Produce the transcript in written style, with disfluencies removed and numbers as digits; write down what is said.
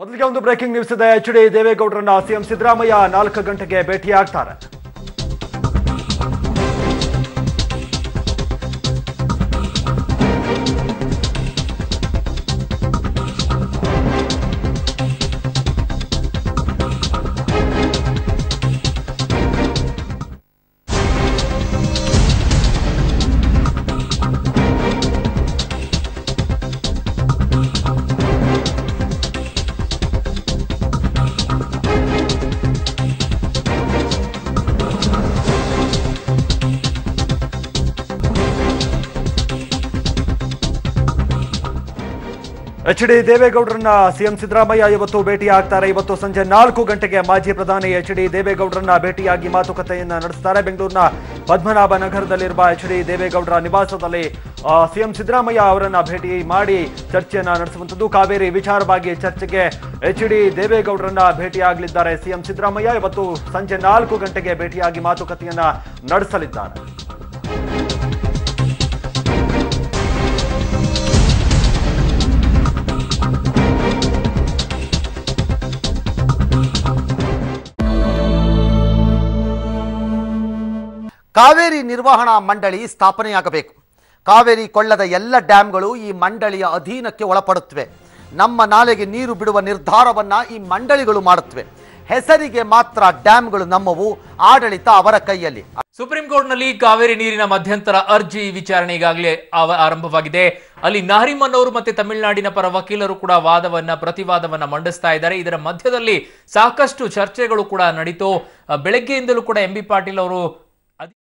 ಮೊದಲಿಗೆ ಒಂದು breaking news ಇದೆ. ಎಚ್ ಡಿ ದೇವೇಗೌಡರನ್ನ ಸಿಎಂ ಸಿದ್ದರಾಮಯ್ಯ 4 ಗಂಟೆಗೆ ಭೇಟಿಯಾಗ್ತಾರೆ. एच डी देवेगौडरन्न सीएम सिद्दरामय्य इवत्तु भेटियागुत्तारे. इवत्तु संजे 4 गंटेगे माजी प्रधानी एच डी देवेगौडरन्न भेटियागि मातुकतेयन्न नडेसुत्तारे. बेंगळूरिन पद्मनाभ नगरदल्लिरुव एच डी देवेगौडर निवासदल्लि सीएम सिद्दरामय्य अवरन्न भेटि माडि चर्चेयन्न नडेसुवंतद्दु. कावेरी विचारवागि चर्चेगे एच डी देवेगौडरन्न भेटियागलिद्दारे. सीएम सिद्दरामय्य इवत्तु संजे 4 गंटेगे भेटियागि मातुकतेयन्न नडेसलिद्दारे. ಕಾವೇರಿ ನಿರ್ವಹಣಾ ಮಂಡಳಿ ಸ್ಥಾಪನೆಯಾಗಬೇಕು. ಕಾವೇರಿ ಕೊಳ್ಳದ ಎಲ್ಲ ಡ್ಯಾಮ್ಗಳು ಈ ಮಂಡಳಿಯ ಅಧೀನಕ್ಕೆ ಒಳಪಡುತ್ತವೆ. ನಮ್ಮ ನಾಲೆಗೆ ನೀರು ಬಿಡುವ ನಿರ್ಧಾರವನ್ನು ಈ ಮಂಡಳಿಗಳು ಮಾಡುತ್ತವೆ. ಹೆಸರಿಗೆ ಮಾತ್ರ ಡ್ಯಾಮ್ಗಳು ನಮ್ಮವು, ಆಡಳಿತ ಅವರ ಕೈಯಲ್ಲಿ. ಸುಪ್ರೀಂ ಕೋರ್ಟ್ನಲ್ಲಿ ಕಾವೇರಿ ನೀರಿನ ಮಧ್ಯಂತರ ಅರ್ಜಿ ವಿಚಾರಣೆ ಈಗಾಗಲೇ ಆರಂಭವಾಗಿದೆ. ಅಲ್ಲಿ ನಾರಿಮನ್ ಅವರು ಮತ್ತೆ ತಮಿಳುನಾಡಿನ ಪರ ವಕೀಲರು ಕೂಡ ಪ್ರತಿವಾದವನ್ನ ಮಂಡಿಸ್ತಾ ಇದ್ದಾರೆ. ಇದರ ಮಧ್ಯದಲ್ಲಿ ಸಾಕಷ್ಟು ಚರ್ಚೆಗಳು ಕೂಡ ನಡೀತು. ಬೆಳಗ್ಗೆಯಿಂದಲೂ ಕೂಡ ಎಂಬಿ ಪಾಟೀಲ್ ಅವರು